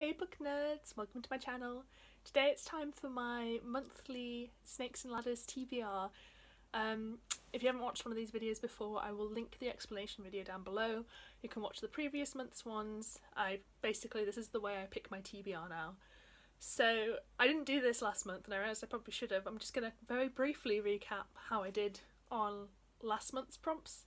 Hey book nerds, welcome to my channel. Today it's time for my monthly Snakes and Ladders TBR. If you haven't watched one of these videos before, I will link the explanation video down below. You can watch the previous month's ones. This is the way I pick my TBR now. So I didn't do this last month and I realised I probably should have. I'm just going to very briefly recap how I did on last month's prompts.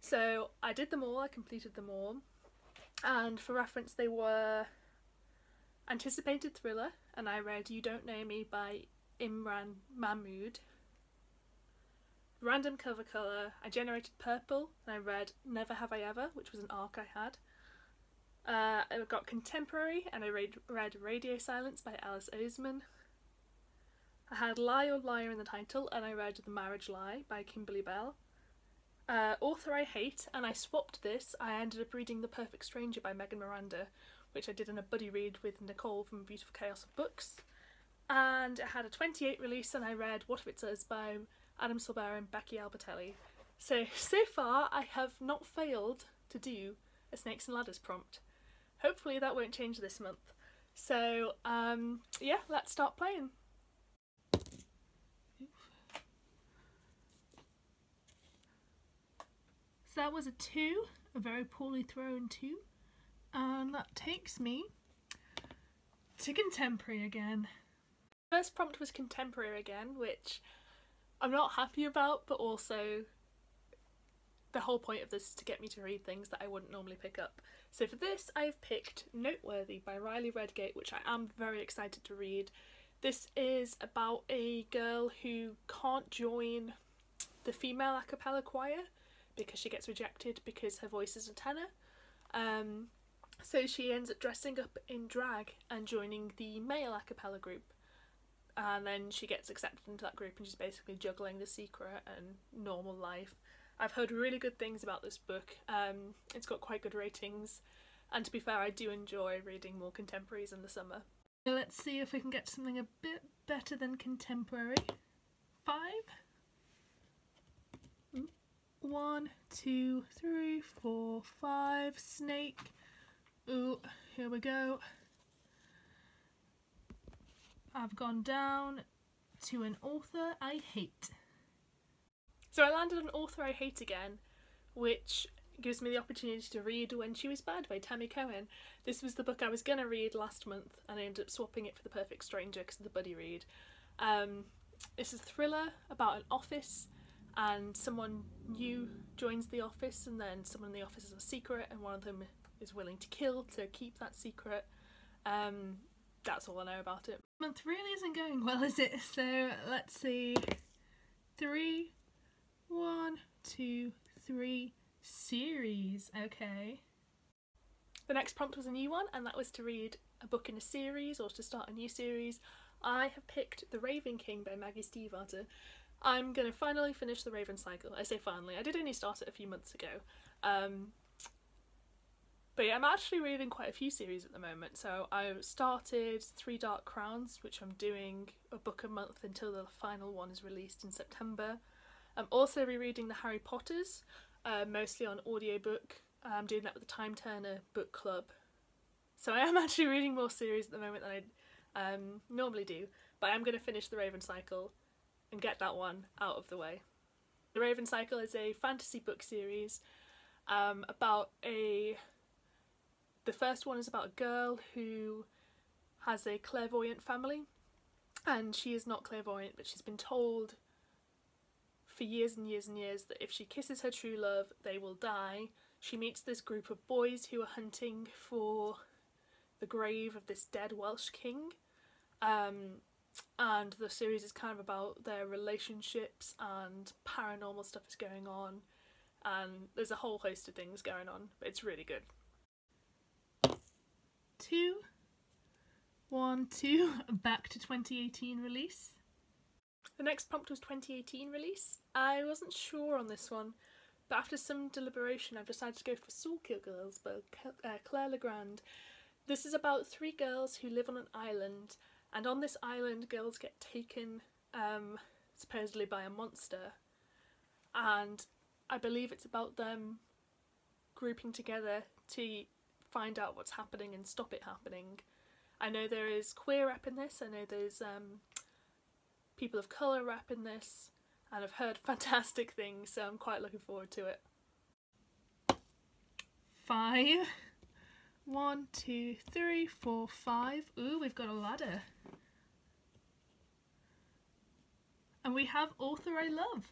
So I did them all, I completed them all, and for reference they were Anticipated Thriller, and I read You Don't Know Me by Imran Mahmood. Random Cover Colour, I generated Purple and I read Never Have I Ever, which was an arc I had. I got Contemporary and I read Radio Silence by Alice Oseman. I had Lie or Liar in the title and I read The Marriage Lie by Kimberly Bell. Author I Hate, and I swapped this, I ended up reading The Perfect Stranger by Megan Miranda, which I did in a buddy read with Nicole from Beautiful Chaos of Books. And it had a 28 release and I read What If It's Us by Adam Silvera and Becky Albertelli. So far I have not failed to do a Snakes and Ladders prompt. Hopefully that won't change this month. So yeah, let's start playing. So that was a 2, a very poorly thrown 2. And that takes me to Contemporary again. First prompt was Contemporary again, which I'm not happy about, but also the whole point of this is to get me to read things that I wouldn't normally pick up. So for this I've picked Noteworthy by Riley Redgate, which I am very excited to read. This is about a girl who can't join the female a cappella choir because she gets rejected because her voice is a tenor. So she ends up dressing up in drag and joining the male a cappella group, and then she gets accepted into that group and she's basically juggling The Secret and normal life. I've heard really good things about this book. It's got quite good ratings, and to be fair I do enjoy reading more contemporaries in the summer. Let's see if we can get something a bit better than Contemporary. 5. 1, 2, 3, 4, 5, Snake. Ooh, here we go. I've gone down to an author I hate. So I landed on Author I Hate again, which gives me the opportunity to read When She Was Bad by Tammy Cohen. This was the book I was going to read last month and I ended up swapping it for The Perfect Stranger because of the buddy read. This is a thriller about an office, and someone new joins the office, and then someone in the office has a secret and one of them is willing to kill to keep that secret. That's all I know about it. Month really isn't going well, is it? So let's see. 3, 1, 2, 3, series. Okay. The next prompt was a new one, and that was to read a book in a series or to start a new series. I have picked The Raven King by Maggie Stiefvater. I'm going to finally finish the Raven cycle. I say finally, I did only start it a few months ago. But yeah, I'm actually reading quite a few series at the moment. So I started 3 Dark Crowns, which I'm doing a book a month until the final one is released in September. I'm also rereading the Harry Potters, mostly on audiobook. I'm doing that with the Time Turner book club. So I am actually reading more series at the moment than I normally do, but I'm going to finish the Raven cycle and get that one out of the way. The Raven Cycle is a fantasy book series about a... The first one is about a girl who has a clairvoyant family, and she is not clairvoyant, but she's been told for years and years and years that if she kisses her true love they will die. She meets this group of boys who are hunting for the grave of this dead Welsh king, and the series is kind of about their relationships and paranormal stuff is going on, and there's a whole host of things going on, but it's really good. 2, 1, 2, back to 2018 release. The next prompt was 2018 release. I wasn't sure on this one, but after some deliberation I've decided to go for Sawkill Girls by Claire Legrand. This is about 3 girls who live on an island, and on this island girls get taken supposedly by a monster, and I believe it's about them grouping together to find out what's happening and stop it happening. I know there is queer rep in this, I know there's people of colour rep in this, and I've heard fantastic things, so I'm quite looking forward to it. 5. 1, 2, 3, 4, 5. Ooh, we've got a ladder. And we have author I love.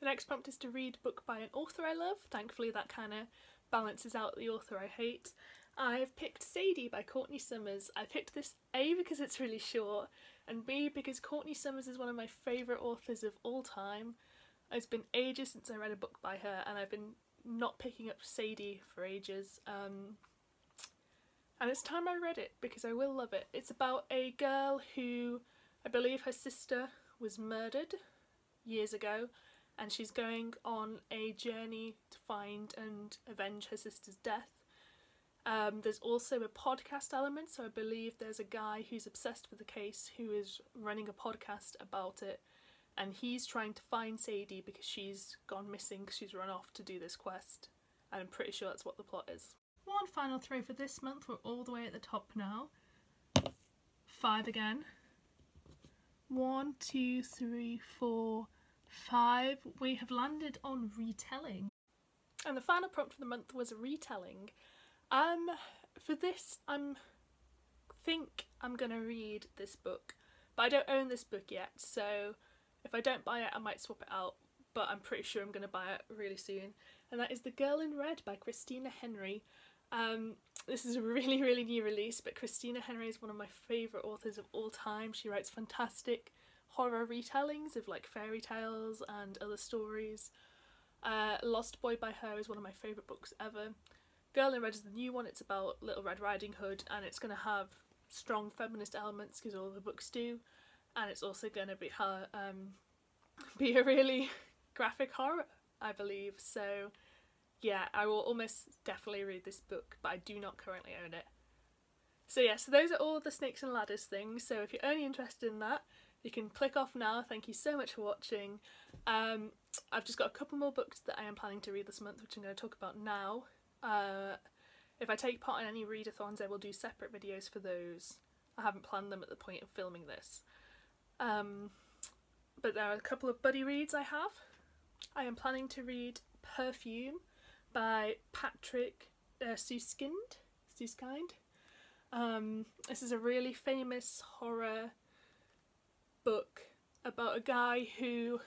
The next prompt is to read book by an author I love. Thankfully that kind of balances out the author I hate. I've picked Sadie by Courtney Summers. I picked this A because it's really short, and B because Courtney Summers is one of my favourite authors of all time. It's been ages since I read a book by her, and I've been not picking up Sadie for ages. And it's time I read it because I will love it. It's about a girl who, I believe her sister was murdered years ago, and she's going on a journey to find and avenge her sister's death. There's also a podcast element, so I believe there's a guy who's obsessed with the case who is running a podcast about it, and he's trying to find Sadie because she's gone missing, she's run off to do this quest, and I'm pretty sure that's what the plot is. One final throw for this month, we're all the way at the top now. 5 again. 1, 2, 3, 4, 5. We have landed on retelling. And the final prompt for the month was a retelling. For this, I think I'm gonna read this book, but I don't own this book yet, so if I don't buy it I might swap it out, but I'm pretty sure I'm gonna buy it really soon. And that is The Girl in Red by Christina Henry. This is a really, really new release, but Christina Henry is one of my favourite authors of all time. She writes fantastic horror retellings of like fairy tales and other stories. Lost Boy by her is one of my favourite books ever. Girl in Red is the new one. It's about Little Red Riding Hood, and it's going to have strong feminist elements because all the books do, and it's also going to be a really graphic horror, I believe. So yeah, I will almost definitely read this book, but I do not currently own it. So yeah, so those are all the Snakes and Ladders things, so if you're only interested in that, you can click off now. Thank you so much for watching. I've just got a couple more books that I am planning to read this month, which I'm going to talk about now. If I take part in any readathons, I will do separate videos for those. I haven't planned them at the point of filming this. But there are a couple of buddy reads I have. I am planning to read Perfume by Patrick Suskind. This is a really famous horror book about a guy who,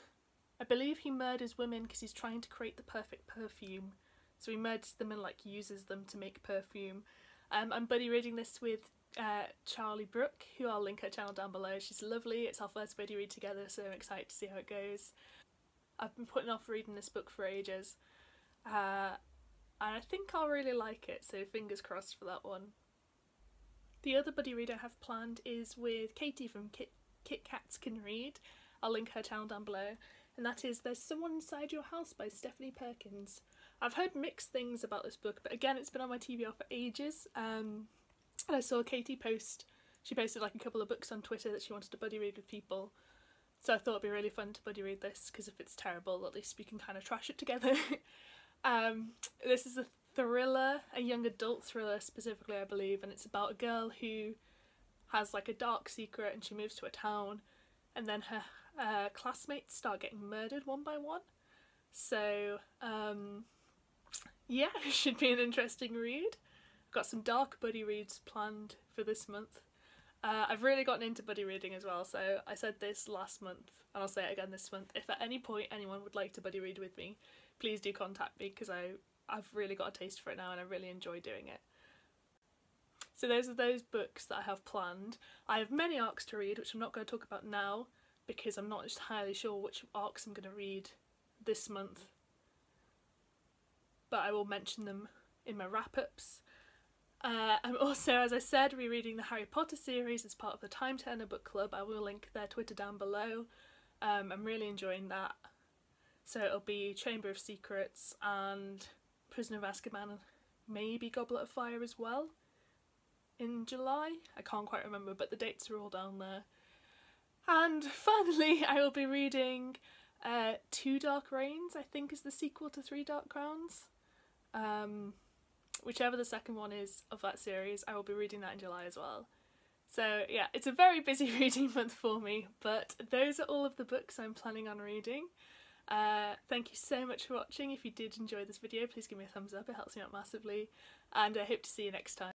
I believe he murders women because he's trying to create the perfect perfume. So he murders them and like uses them to make perfume. I'm buddy reading this with Charlie Brooke, who I'll link her channel down below. She's lovely. It's our first buddy read together, so I'm excited to see how it goes. I've been putting off reading this book for ages, and I think I'll really like it, so fingers crossed for that one. The other buddy read I have planned is with Katie from Kit Cats Can Read. I'll link her channel down below, and that is There's Someone Inside Your House by Stephanie Perkins. I've heard mixed things about this book, but again it's been on my TBR for ages, and I saw Katie post, she posted like a couple of books on Twitter that she wanted to buddy read with people. So I thought it'd be really fun to buddy read this, because if it's terrible, at least we can kind of trash it together. This is a thriller, a young adult thriller specifically, I believe, and it's about a girl who has like a dark secret, and she moves to a town, and then her classmates start getting murdered one by one. So yeah, it should be an interesting read. I've got some dark buddy reads planned for this month. I've really gotten into buddy reading as well, so I said this last month and I'll say it again this month. If at any point anyone would like to buddy read with me, please do contact me, because I've really got a taste for it now and I really enjoy doing it. So those are those books that I have planned. I have many arcs to read, which I'm not going to talk about now because I'm not entirely sure which arcs I'm going to read this month, but I will mention them in my wrap-ups. I'm also, as I said, rereading the Harry Potter series as part of the Time Turner Book Club. I will link their Twitter down below. I'm really enjoying that. So it'll be Chamber of Secrets and Prisoner of Azkaban, maybe Goblet of Fire as well, in July. I can't quite remember, but the dates are all down there. And finally, I will be reading Two Dark Reigns, I think is the sequel to Three Dark Crowns. whichever the second one is of that series, I will be reading that in July as well. So yeah, it's a very busy reading month for me, but those are all of the books I'm planning on reading. Thank you so much for watching. If you did enjoy this video, please give me a thumbs up, it helps me out massively, and I hope to see you next time.